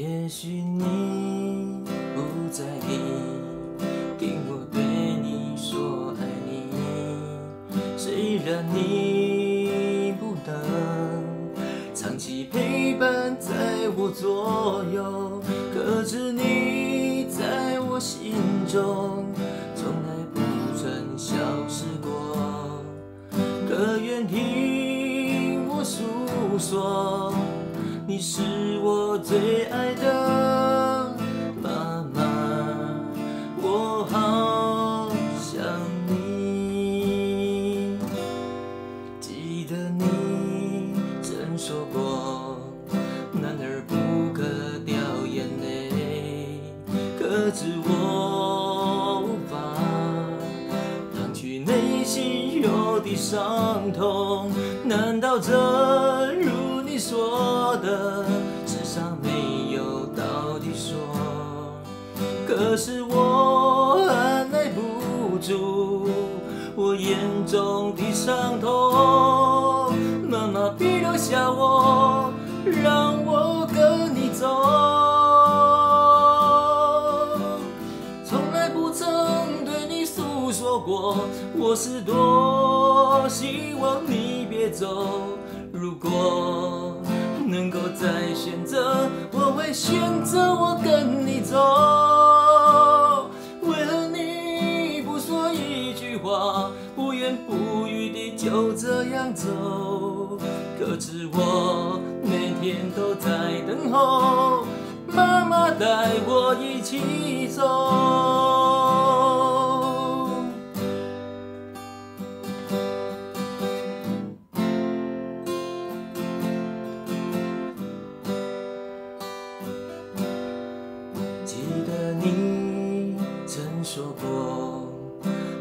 也许你不在意，听我对你说爱你。虽然你不能长期陪伴在我左右，可是你在我心中从来不曾消失过。可愿听我诉说？ 你是我最爱的妈妈，我好想你。记得你曾说过，男儿不可掉眼泪。可是我无法抗拒内心有的伤痛，难道这如？ 说的世上没有道理说，可是我按耐不住我眼中的伤痛，妈妈别留下我，让我跟你走。从来不曾对你诉说过，我是多希望你别走。 如果能够再选择，我会选择我跟你走。为何你不说一句话，不言不语地就这样走？可是我每天都在等候，妈妈带我一起走。 说过，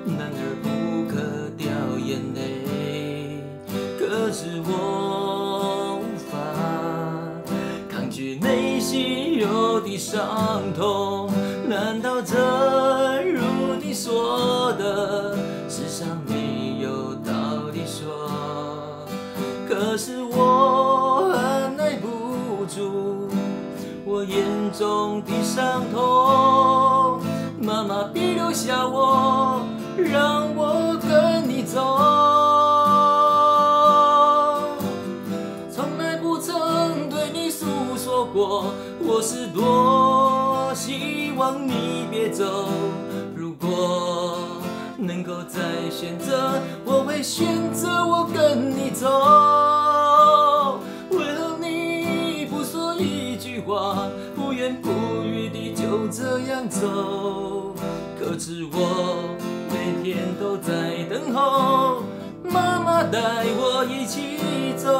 男儿不可掉眼泪。可是我无法抗拒内心有的伤痛。难道这如你说的，世上没有道理说？可是我按耐不住我眼中的伤痛。 妈妈，别留下我，让我跟你走。从来不曾对你诉说过，我是多希望你别走。如果能够再选择，我会选择我跟你走。为何你不说一句话，不言不语地就这样走？ 可是我每天都在等候，妈妈带我一起走。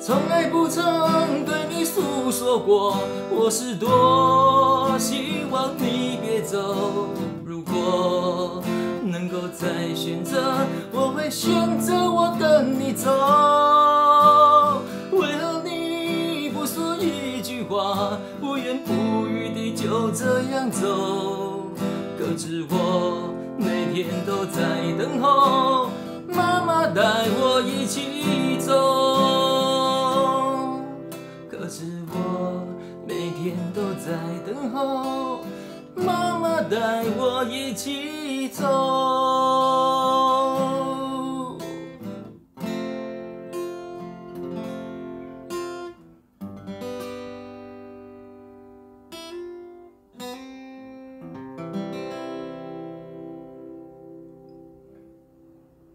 从来不曾对你诉说过，我是多希望你别走。如果能够再选择，我会选择我跟你走。 不言不语地就这样走，可是我每天都在等候，妈妈带我一起走。可是我每天都在等候，妈妈带我一起走。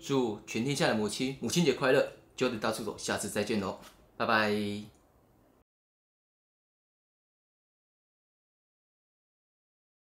祝全天下的母亲节快乐！就得到处走，下次再见喽，拜拜。